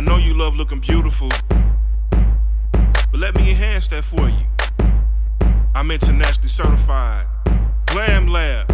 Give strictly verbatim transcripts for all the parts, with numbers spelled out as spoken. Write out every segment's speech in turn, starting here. I know you love looking beautiful, but let me enhance that for you. I'm internationally certified. Glam Lab.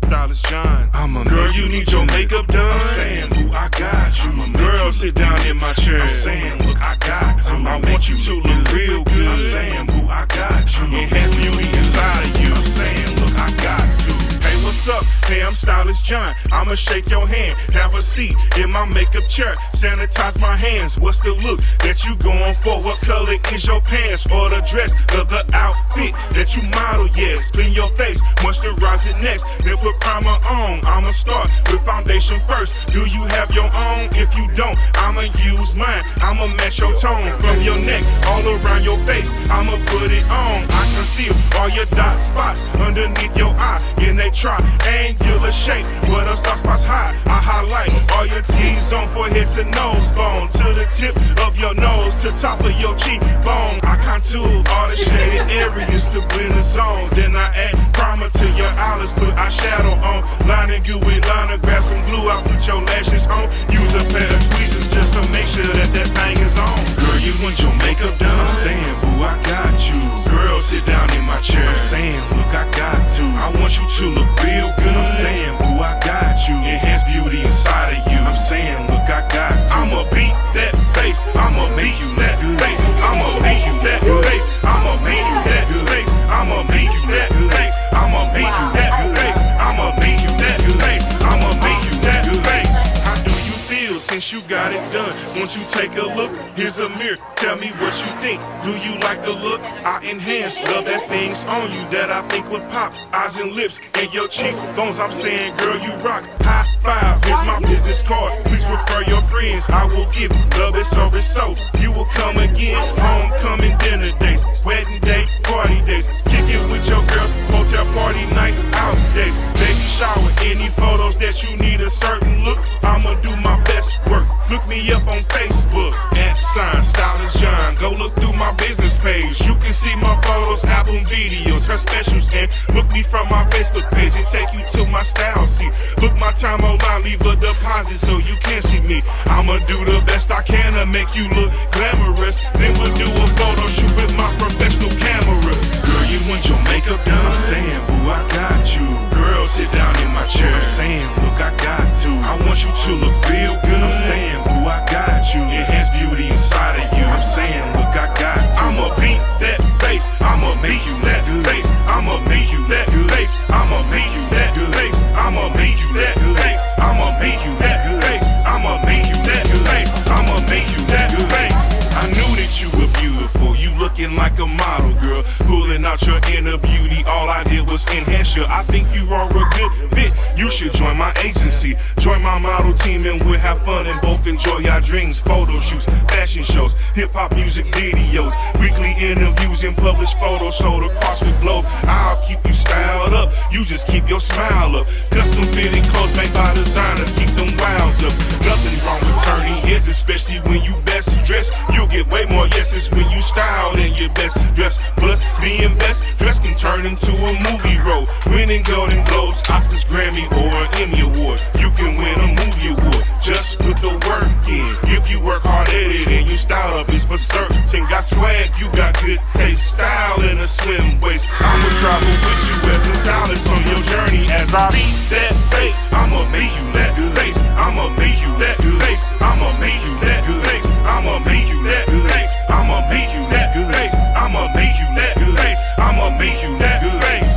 Dallas John. I'm a girl, you need your makeup done. I'm saying, who I got you. I'm a girl, sit down in my chair. I'm saying, look, I got you. I want you to look real good. I'm saying, who I got you. Enhance beauty inside of you. I'm saying, look, I got you. Hey, what's up? Hey, I'm Stylist John. I'ma shake your hand. Have a seat in my makeup chair. Sanitize my hands. What's the look that you going for? What color is your pants or the dress or the outfit that you model? Yes, clean your face, moisturize it next, then put primer on. I'ma start with foundation first. Do you have your own? If you don't, I'ma use mine. I'ma match your tone from your neck all around your face. I'ma put it on. I conceal all your dot spots underneath your eye, and they try and angular shape, where those dark spots hide. I highlight all your T's on forehead to nose bone, to the tip of your nose, to top of your cheekbone. I contour all the shaded areas to blend the zone. Then I add primer to your eyelids, put eyeshadow on, lining you with liner, grab some glue, I put your lashes on. Use a pair of tweezers just to make sure that that thing is on. Girl, you want your makeup done? I'm saying, boo, I got you. Girl, sit down in my chair. I'm saying, look, I got to. I want you to look real good. I'm saying, boo, I got you. Enhance beauty inside of you. I'm saying, look, I got you. I'ma beat that face. I'ma make you that face. I'ma make you that face. I'ma make you that face. I'ma make you that face. I'ma make you that face. I'ma make you that face. I'ma make you that face. How do you feel since you got it done? Won't you take a look? Here's a mirror. Tell me what you think. Do you like the look? I enhance. Love, that's things on you that I think would pop. Eyes and lips and your cheekbones. I'm saying, girl, you rock. High five. Here's my business card. Please refer your friends. I will give love and service so you will come again. Homecoming dinner days, wedding day, party days, kick it with your girls, hotel party night, out days, baby shower, any photos that you need a certain look. I'ma do my best work. Look me up on Facebook at sign Stylist John. Go look through my business page. You can see my photos, album videos, her specials, and look me from my Facebook page and take you to my style seat. Look my time online, leave a deposit so you can see me. I'ma do the best I can to make you look glamorous. Then we'll do a photo shoot with my professional cameras. Girl, you want your makeup done? I'm saying, boo, I got you. Girl, sit down in my chair. I'm saying, look, I got to. I want you to look real good. I'm saying, boo, I got you. Enhance beauty inside of you. I'm saying, look, I got you. I'ma beat that face. I'ma make you that face. I'ma make you that face. I'ma make you that face. I'ma make you that face. I'ma make you that face. I'ma make you that face. I'ma make you that face. I knew that you were beautiful. You looking like a model, girl. Pulling out your inner beauty. All I did was enhance you. I think you are a good fit. You should join my agency. Join my model team and we'll have fun and both enjoy our dreams. Photo shoots, fashion shows, hip-hop music videos, weekly interviews and published photos sold across the globe. I'll keep you styled up, you just keep your smile up. Custom fitting clothes made by designers, keep them wilds up. Nothing wrong with turning heads, especially when you best dressed. You'll get way more yeses when you styled and your best dressed. Plus, being best dressed can turn into a movie role. Winning Golden Globes, Oscars, Grammy, or an Emmy Award. You can win a movie award just with the work in. If you work hard at it and you style up, it's for certain. Got swag, you got good taste, style in a slim waist. I'ma travel with you as a stylist on your journey. As I beat that face, I'ma make you that face. I'ma make you that face. I'ma make you that face. I'ma make you that face. I'ma make you that face. I'ma make you that face. I'ma make you that face.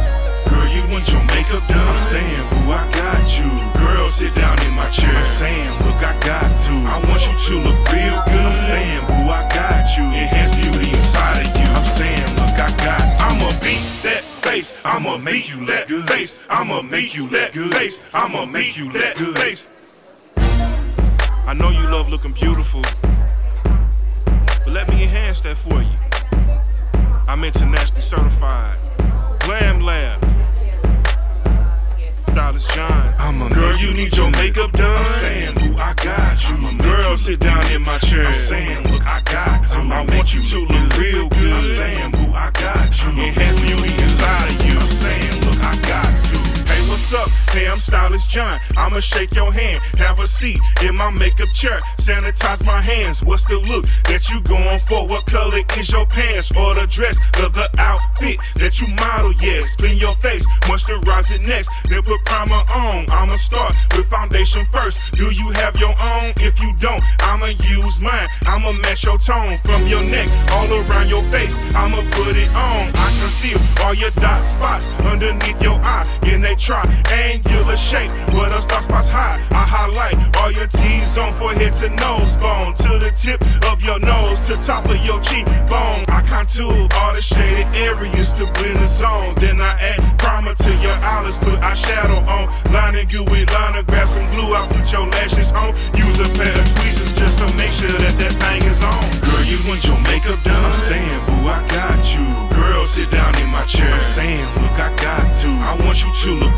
Girl, you want your makeup done? I'm saying, boo, I got you. Girl, sit down in my chair. I'm saying, look, I got to. I want you to look real good. I'm saying, boo, I got you. Enhance beauty inside of you. I'm saying, look, I got you. I'ma beat that face. I'ma make you that face. I'ma make you that face. I'ma make you that face. I know you love looking beautiful, but let me enhance that for you. I'm internationally certified. Glam Lab. Dallas John. I'm a girl, you need your makeup done. I'm saying, boo, I got you. Girl, sit down in my chair. I'm saying, look, I got you. I want you to look real good. I'm saying, boo, I got you. Enhance beauty inside of you. I'm saying, look, I got you. Hey, what's up? Pam, stylist John, I'ma shake your hand. Have a seat in my makeup chair. Sanitize my hands. What's the look that you going for? What color is your pants or the dress of the outfit that you model? Yes, clean your face, moisturize it next, then put primer on. I'ma start with foundation first. Do you have your own? If you don't, I'ma use mine. I'ma match your tone from your neck all around your face. I'ma put it on. I conceal all your dot spots underneath your eye in a triangular shape where those dark spots hide. I highlight all your T's on forehead to nose bone, to the tip of your nose, to top of your cheekbone. I contour all the shaded areas to blend the zones. Then I add primer to your eyelids, put eyeshadow on, lining you with liner, grab some glue, I put your lashes on. Use a pair of tweezers just to make sure that that thing is on. Girl, you want your makeup done? I'm saying, boo, I got you. Girl, sit down in my chair. I'm saying, look, I got to. I want you to look